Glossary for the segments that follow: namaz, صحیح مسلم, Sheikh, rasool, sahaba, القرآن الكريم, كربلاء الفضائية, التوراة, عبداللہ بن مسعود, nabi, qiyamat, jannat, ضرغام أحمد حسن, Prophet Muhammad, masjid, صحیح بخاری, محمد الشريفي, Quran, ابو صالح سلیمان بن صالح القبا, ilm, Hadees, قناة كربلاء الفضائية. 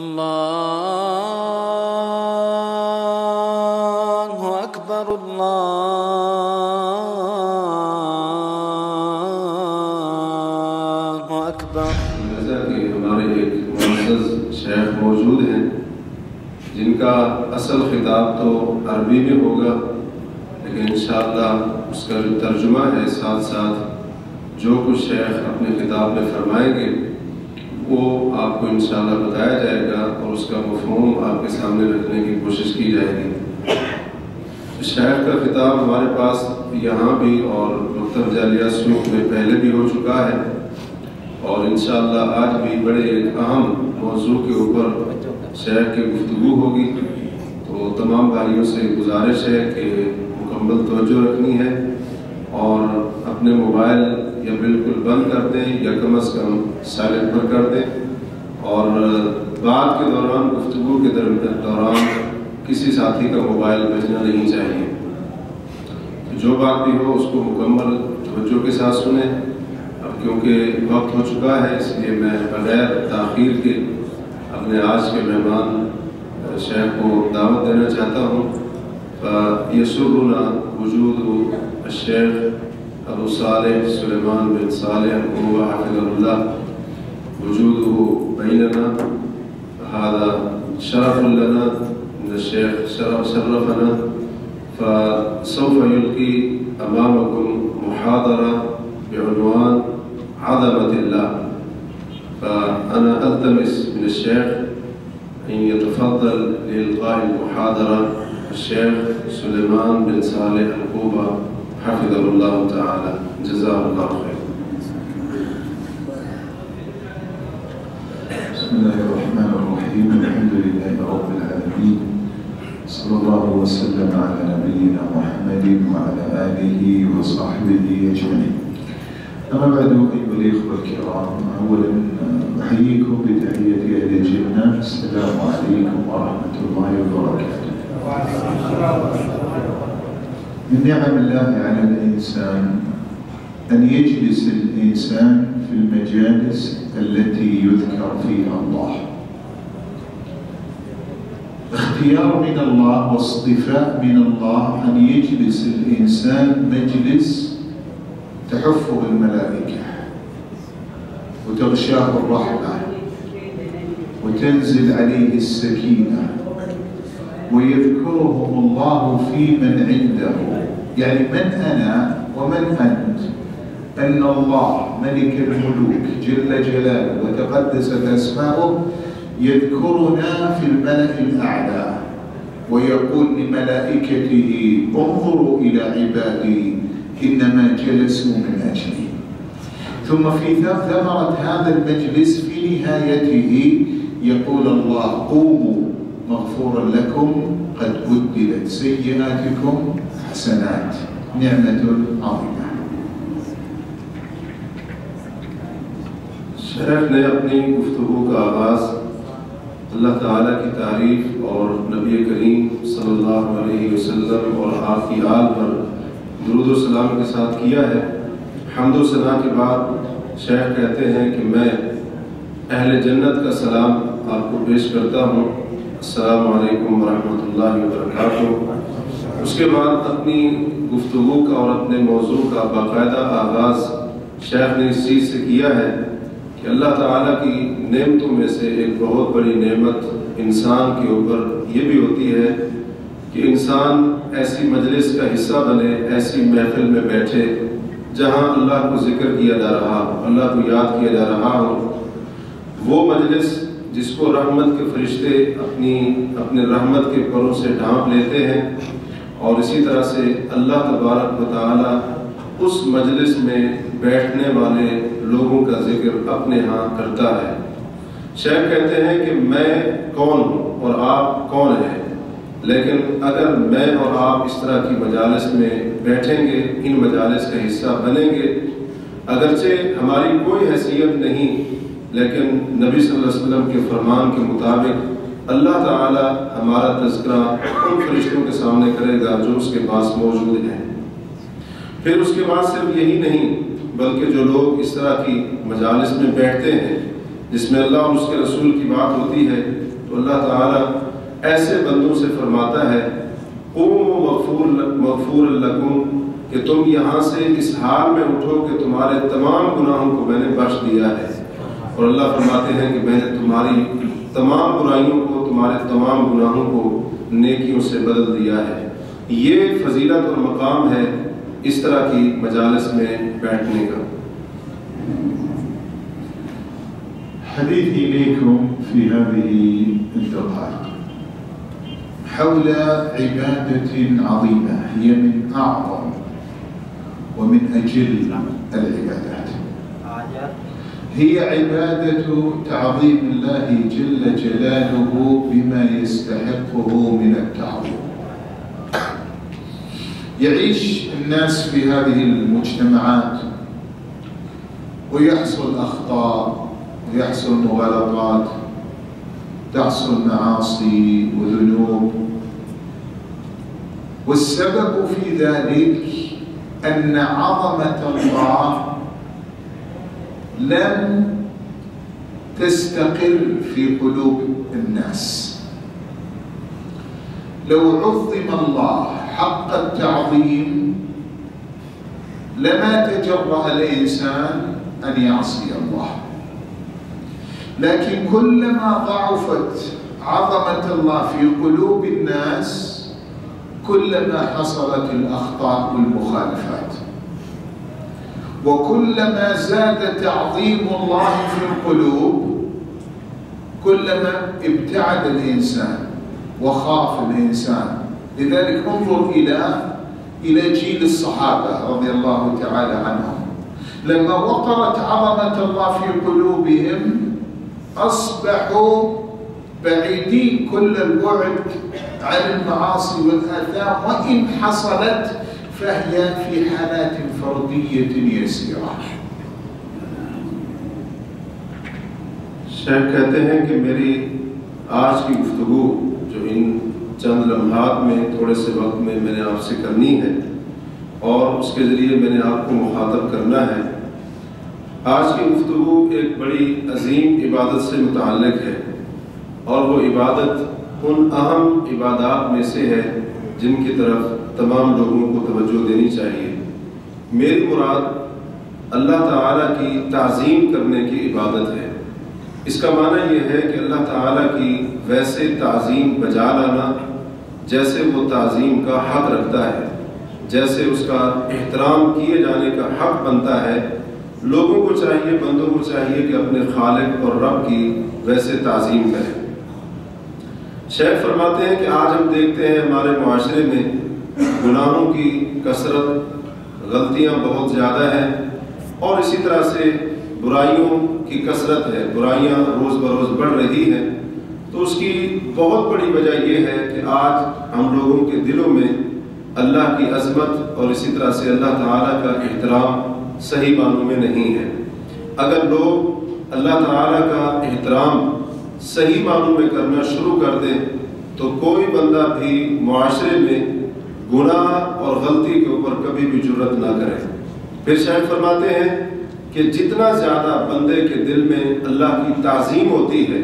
اللہ اکبر اللہ اکبر. جیسا کہ ہمارے ایک معزز شیخ موجود ہیں جن کا اصل خطاب تو عربی میں ہوگا، لیکن انشاءاللہ اس کا جو ترجمہ ہے ساتھ ساتھ جو کچھ شیخ اپنے خطاب میں فرمائیں گے وہ آپ کو انشاءاللہ بتایا جائے گا اور اس کا مفہوم آپ کے سامنے رکھنے کی کوشش کی جائے گی. شیخ کا خطاب ہمارے پاس یہاں بھی اور مکتب جالیہ سیوط میں پہلے بھی ہو چکا ہے، اور انشاءاللہ آج بھی بڑے ایک اہم موضوع کے اوپر شیخ کی گفتگو ہوگی. تو تمام بھائیوں سے گزارش ہے کہ مکمل توجہ رکھنی ہے اور اپنے موبائل یا بالکل بند کر دیں یا کم از کم سائلنٹ پر کر دیں، اور بات کے دوران گفتگو کے دوران کسی ساتھی کا موبائل بھیجنا نہیں چاہیے. جو بات بھی ہو اس کو مکمل توجہ کے ساتھ سنیں. اب کیونکہ وقت ہو چکا ہے اس لیے میں بغیر تاخیر کے اپنے آج کے مہمان شیخ کو دعوت دینا چاہتا ہوں. یسرنا وجود الشیخ ابو صالح سلیمان بن صالح القبا حفظہ اللہ وجوده بیننا، هذا شرف لنا ان الشیخ شرفنا، فسوف یلقی امامکم محاضرہ بعنوان عظمت اللہ، فانا التمس من الشیخ ان يتفضل لإلقاء المحاضرة الشیخ سلیمان بن صالح القبا حفظ اللہ تعالی جزاہ اللہ خیر. بسم اللہ الرحمن الرحیم، الحمد للہ رب العالمین، صلی اللہ وسلم علی نبینا محمد وعلی آلہ وصحبہ اجمعین. اما بعد ایها الاخوة الكرام، اولا احییکم بتحیۃ اہل الجنہ، السلام علیکم ورحمۃ اللہ وبرکاتہ. وعلیکم السلام ورحمۃ اللہ. من نعم الله على الإنسان أن يجلس الإنسان في المجالس التي يذكر فيها الله، اختيار من الله واصطفاء من الله أن يجلس الإنسان مجلس تحفه الملائكة وتغشاه الرحمة وتنزل عليه السكينة ويذكرهم الله في من عنده، يعني من أنا ومن أنت، أن الله ملك الملوك جل جلاله وتقدست أسماؤه يذكرنا في الملأ الأعلى ويقول لملائكته انظروا إلى عبادي إنما جلسوا من أجلي. ثم في ثمرة هذا المجلس في نهايته يقول الله قوموا مغفورا لكم قد بدلت سيئاتكم حسنات نعمة عظيمة. شیخ نے اپنی گفتگو کا آغاز اللہ تعالیٰ کی تعریف اور نبی کریم صلی اللہ علیہ وسلم اور آپ کی آل پر درود و سلام کے ساتھ کیا ہے. حمد و ثنا کے بعد شیخ کہتے ہیں کہ میں اہل جنت کا سلام آپ کو پیش کرتا ہوں، السلام علیکم ورحمۃ اللہ وبرکاتہ. اس کے بعد اپنی گفتگو کا اور اپنے موضوع کا باقاعدہ آغاز شیخ نے اس چیز سے کیا ہے کہ اللہ تعالیٰ کی نعمتوں میں سے ایک بہت بڑی نعمت انسان کے اوپر یہ بھی ہوتی ہے کہ انسان ایسی مجلس کا حصہ بنے، ایسی محفل میں بیٹھے جہاں اللہ کو ذکر کیا جا رہا ہو، اللہ کو یاد کیا جا رہا ہو. وہ مجلس جس کو رحمت کے فرشتے اپنے رحمت کے پروں سے ڈھانپ لیتے ہیں، اور اسی طرح سے اللہ تبارک و تعالیٰ اس مجلس میں بیٹھنے والے لوگوں کا ذکر اپنے ہاں کرتا ہے. شیخ کہتے ہیں کہ میں کون ہوں اور آپ کون ہیں، لیکن اگر میں اور آپ اس طرح کی مجالس میں بیٹھیں گے، ان مجالس کا حصہ بنیں گے، اگرچہ ہماری کوئی حیثیت نہیں، لیکن نبی صلی اللہ علیہ وسلم کے فرمان کے مطابق اللہ تعالی ہمارا تذکرہ ان فرشتوں کے سامنے کرے گا جو اس کے پاس موجود ہیں. پھر اس کے بعد صرف یہی نہیں بلکہ جو لوگ اس طرح کی مجالس میں بیٹھتے ہیں جس میں اللہ اور اس کے رسول کی بات ہوتی ہے، تو اللہ تعالیٰ ایسے بندوں سے فرماتا ہے قوموا مغفور لکم، کہ تم یہاں سے اس حال میں اٹھو کہ تمہارے تمام گناہوں کو میں نے بخش دیا ہے، اور اللہ فرماتے ہیں کہ میں نے تمہاری تمام برائیوں کو، تمہارے تمام گناہوں کو نیکیوں سے بدل دیا ہے۔ یہ فضیلت اور مقام ہے اس طرح کی مجالس میں بیٹھنے کا۔ حدیثی الیکم فی هذه الفقرات حول عبادة عظیمة هي من اعظم ومن أجل العبادات، هي عبادة تعظيم الله جل جلاله بما يستحقه من التعظيم. يعيش الناس في هذه المجتمعات ويحصل أخطاء ويحصل مغالطات، تحصل معاصي وذنوب، والسبب في ذلك أن عظمة الله لم تستقر في قلوب الناس. لو عظم الله حق التعظيم لما تجرأ الإنسان أن يعصي الله، لكن كلما ضعفت عظمة الله في قلوب الناس كلما حصلت الأخطاء والمخالفات، وكلما زاد تعظيم الله في القلوب كلما ابتعد الإنسان وخاف الإنسان. لذلك انظر إلى جيل الصحابة رضي الله تعالى عنهم، لما وقرت عظمة الله في قلوبهم أصبحوا بعيدين كل البعد عن المعاصي والآثام، وإن حصلت فهي في حالات فردية يسيرة. شیخ کہتے ہیں کہ میری آج کی گفتگو جو ان چند لمحات میں تھوڑے سے وقت میں میں نے آپ سے کرنی ہے اور اس کے ذریعے میں نے آپ کو مخاطب کرنا ہے، آج کی گفتگو ایک بڑی عظیم عبادت سے متعلق ہے، اور وہ عبادت ان اہم عبادات میں سے ہے جن کی طرف تمام لوگوں کو توجہ دینی چاہیے۔ میری مراد اللہ تعالیٰ کی تعظیم کرنے کی عبادت ہے۔ اس کا معنی یہ ہے کہ اللہ تعالیٰ کی ویسے تعظیم بجا لانا جیسے وہ تعظیم کا حق رکھتا ہے، جیسے اس کا احترام کیے جانے کا حق بنتا ہے۔ لوگوں کو چاہیے، بندوں کو چاہیے کہ اپنے خالق اور رب کی ویسے تعظیم کریں۔ شیخ فرماتے ہیں کہ آج ہم دیکھتے ہیں ہمارے معاشرے میں گناہوں کی کثرت، غلطیاں بہت زیادہ ہیں، اور اسی طرح سے برائیوں کی کثرت ہے، برائیاں روز بروز بڑھ رہی ہیں۔ تو اس کی بہت بڑی وجہ یہ ہے کہ آج ہم لوگوں کے دلوں میں اللہ کی عظمت اور اسی طرح سے اللہ تعالیٰ کا احترام صحیح معنوں میں نہیں ہے۔ اگر لوگ اللہ تعالیٰ کا احترام صحیح معنوں میں کرنا شروع کر دیں تو کوئی بندہ بھی معاشرے میں گناہ اور غلطی کے اوپر کبھی بھی جرأت نہ کرے۔ پھر شیخ فرماتے ہیں کہ جتنا زیادہ بندے کے دل میں اللہ کی تعظیم ہوتی ہے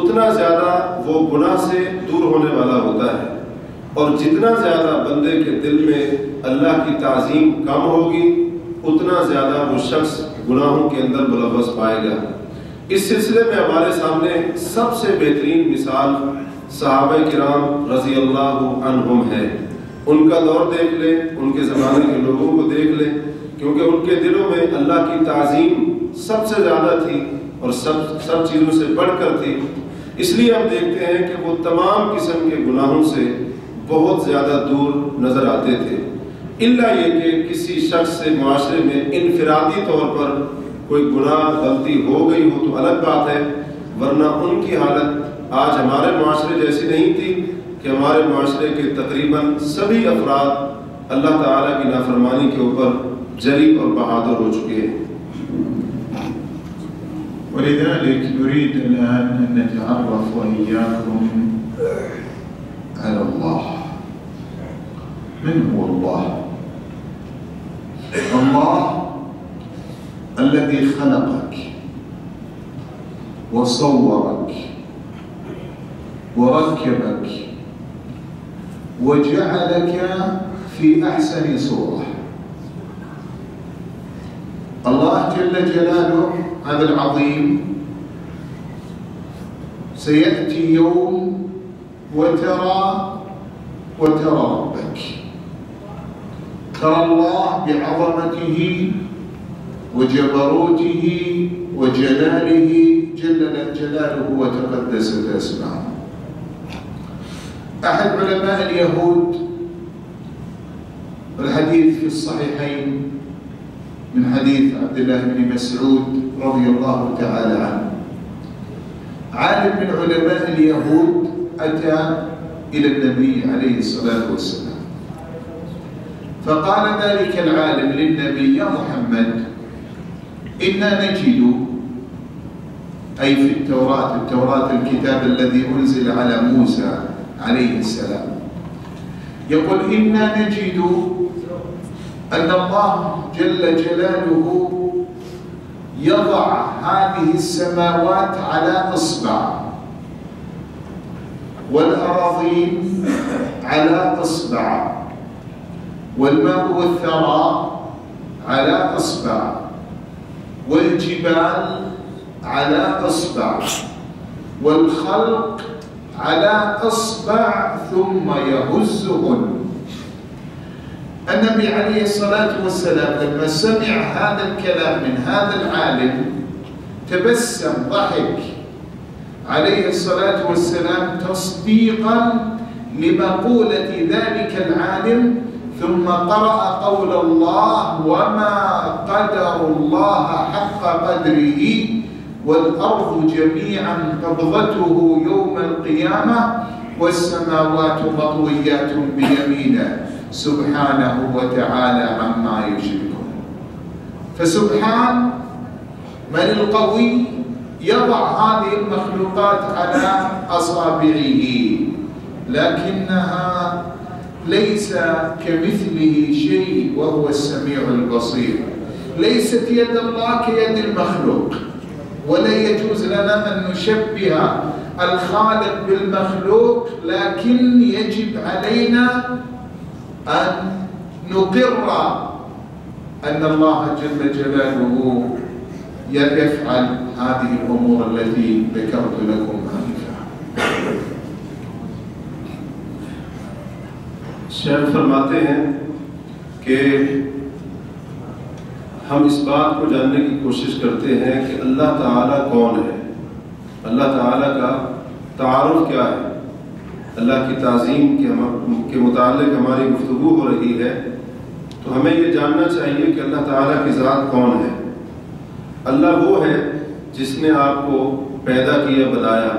اتنا زیادہ وہ گناہ سے دور ہونے والا ہوتا ہے، اور جتنا زیادہ بندے کے دل میں اللہ کی تعظیم کم ہوگی اتنا زیادہ وہ شخص گناہوں کے اندر ملوث پائے گا۔ اس سلسلے میں ہمارے سامنے سب سے بہترین مثال صحابہ کرام رضی اللہ عنہم ہے۔ ان کا دور دیکھ لیں، ان کے زمانے کے لوگوں کو دیکھ لیں، کیونکہ ان کے دلوں میں اللہ کی تعظیم سب سے زیادہ تھی اور سب چیزوں سے بڑھ کر تھی۔ اس لیے ہم دیکھتے ہیں کہ وہ تمام قسم کے گناہوں سے بہت زیادہ دور نظر آتے تھے، الا یہ کہ کسی شخص سے معاشرے میں انفرادی طور پر کوئی گناہ غلطی ہو گئی ہو تو الگ بات ہے، ورنہ ان کی حالت آج ہمارے معاشرے جیسی نہیں تھی کہ ہمارے معاشرے کے تقریباً سبھی افراد اللہ تعالیٰ کی نافرمانی کے اوپر جریب اور بہادر ہو چکے ہیں۔ ولذلك نريد الآن أن نتعرف وإياكم على الله. من هو الله؟ الله الذي خلقك وصورك وركبك وجعلك في أحسن صورة. الله جل جلاله هذا العظيم، سيأتي يوم وترى ربك، ترى الله بعظمته وجبروته وجلاله جل جلاله وتقدست أسماؤه. أحد علماء اليهود، الحديث في الصحيحين من حديث عبد الله بن مسعود رضي الله تعالى عنه، عالم من علماء اليهود أتى إلى النبي عليه الصلاة والسلام، فقال ذلك العالم للنبي: يا محمد، إنا نجد، أي في التوراة الكتاب الذي أنزل على موسى عليه السلام، يقول: إنا نجد أن الله جل جلاله يضع هذه السماوات على إصبع والأراضين على إصبع والماء والثرى على إصبع والجبال على إصبع والخلق على إصبع ثم يهزهن. النبي عليه الصلاة والسلام لما سمع هذا الكلام من هذا العالم تبسم ضحك عليه الصلاة والسلام تصديقا لمقولة ذلك العالم، ثم قرأ قول الله: وما قدر الله حق قدره والأرض جميعا قبضته يوم القيامة والسماوات مطويات بيمينه سبحانه وتعالى عما يشركون. فسبحان من القوي يضع هذه المخلوقات على أصابعه، لكنها ليس كمثله شيء وهو السميع البصير. ليست يد الله كيد المخلوق، ولا يجوز لنا أن نشبه الخالق بالمخلوق، لكن يجب علينا أن نقر أن الله جل جلاله يفعل هذه الأمور التي ذكرت لكم آنفا. شیخ فرماتے ہیں کہ ہم اس بات کو جاننے کی کوشش کرتے ہیں کہ اللہ تعالیٰ کون ہے، اللہ تعالیٰ کا تعارف کیا ہے، اللہ کی تعظیم کے متعلق ہماری گفتگو ہو رہی ہے، تو ہمیں یہ جاننا چاہیے کہ اللہ تعالیٰ کی ذات کون ہے. اللہ وہ ہے جس نے آپ کو پیدا کیا، بنایا،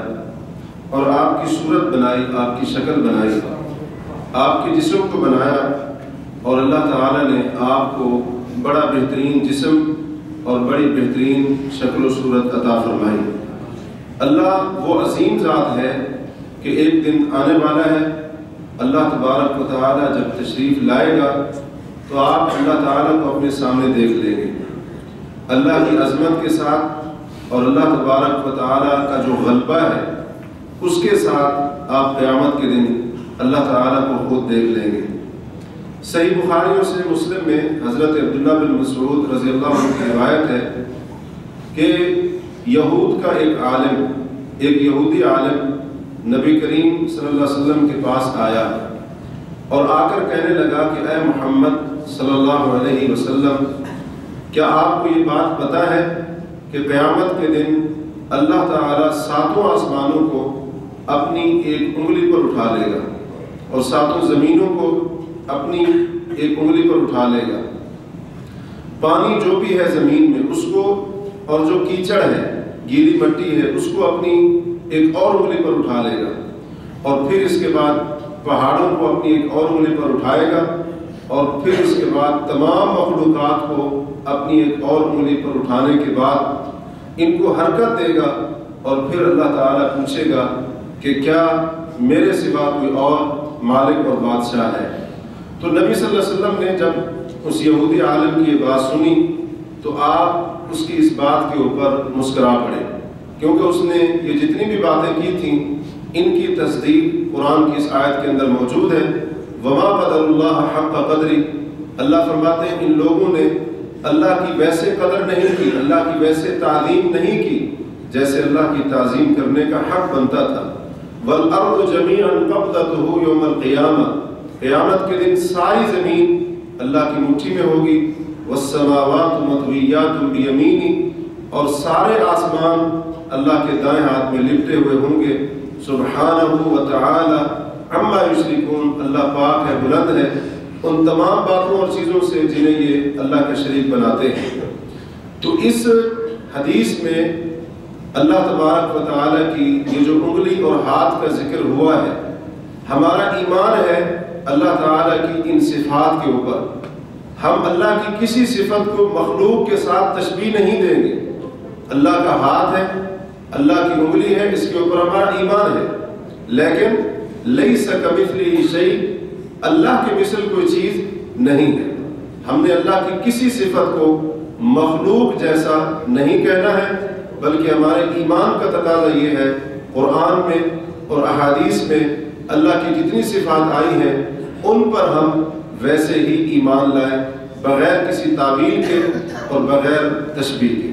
اور آپ کی صورت بنائی، آپ کی شکل بنائی، آپ کے جسم کو بنایا، اور اللہ تعالیٰ نے آپ کو بڑا بہترین جسم اور بڑی بہترین شکل و صورت عطا فرمائی. اللہ وہ عظیم ذات ہے کہ ایک دن آنے والا ہے، اللہ تبارک و تعالیٰ جب تشریف لائے گا تو آپ اللہ تعالیٰ کو اپنے سامنے دیکھ لیں گے. اللہ کی عظمت کے ساتھ اور اللہ تبارک و تعالیٰ کا جو غلبہ ہے اس کے ساتھ آپ قیامت کے دن اللہ تعالیٰ کو خود دیکھ لیں گے. صحیح بخاری اور صحیح مسلم میں حضرت عبداللہ بن مسعود رضی اللہ عنہ کی روایت ہے کہ یہود کا ایک عالم، ایک یہودی عالم نبی کریم صلی اللہ علیہ وسلم کے پاس آیا اور آ کر کہنے لگا کہ اے محمد صلی اللہ علیہ وسلم، کیا آپ کو یہ بات پتہ ہے کہ قیامت کے دن اللہ تعالیٰ ساتوں آسمانوں کو اپنی ایک انگلی پر اٹھا لے گا اور ساتوں زمینوں کو اپنی ایک انگلی پر اٹھا لے گا. پانی جو بھی ہے زمین میں اس کو، اور جو کیچڑ ہے، گیلی مٹی ہے، اس کو اپنی ایک اور انگلی پر اٹھا لے گا، اور پھر اس کے بعد پہاڑوں کو اپنی ایک اور انگلی پر اٹھائے گا، اور پھر اس کے بعد تمام مخلوقات کو اپنی ایک اور انگلی پر اٹھانے کے بعد ان کو حرکت دے گا، اور پھر اللہ تعالیٰ پوچھے گا کہ کیا میرے سوا کوئی اور مالک اور بادشاہ ہے؟ تو نبی صلی اللہ علیہ وسلم نے جب اس یہودی عالم کی یہ بات سنی تو آپ اس کی اس بات کے اوپر مسکرا پڑے، کیونکہ اس نے یہ جتنی بھی باتیں کی تھیں ان کی تصدیق قرآن کی اس آیت کے اندر موجود ہے. وما قدر اللہ حق قدری, اللہ فرماتے ہیں ان لوگوں نے اللہ کی ویسے قدر نہیں کی, اللہ کی ویسے تعظیم نہیں کی جیسے اللہ کی تعظیم کرنے کا حق بنتا تھا. والارض جميعا قبضته يوم القيامة, قیامت کے دن ساری زمین اللہ کی مٹھی میں ہوگی. والسماوات مطويات بيمينه, اور سارے آسمان اللہ کے دائیں ہاتھ میں لپٹے ہوئے ہوں گے. سبحانہ وتعالی عما یشرکون, اللہ پاک ہے, بلند ہے ان تمام باتوں اور چیزوں سے جنہیں یہ اللہ کے شریک بناتے ہیں. تو اس حدیث میں اللہ تبارک و تعالیٰ کی یہ جو انگلی اور ہاتھ کا ذکر ہوا ہے, ہمارا ایمان ہے اللہ تعالیٰ کی ان صفات کے اوپر. ہم اللہ کی کسی صفت کو مخلوق کے ساتھ تشبیہ نہیں دیں گے. اللہ کا ہاتھ ہے, اللہ کی انگلی ہے, اس کے اوپر ہمارا ایمان ہے, لیکن لیس کمثلہ شیء, اللہ کے مثل کوئی چیز نہیں ہے. ہم نے اللہ کی کسی صفت کو مخلوق جیسا نہیں کہنا ہے, بلکہ ہمارے ایمان کا تقاضا یہ ہے قرآن میں اور احادیث میں اللہ کی جتنی صفات آئی ہیں ان پر ہم ویسے ہی ایمان لائیں, بغیر کسی تعویل کے اور بغیر تشبیہ کے.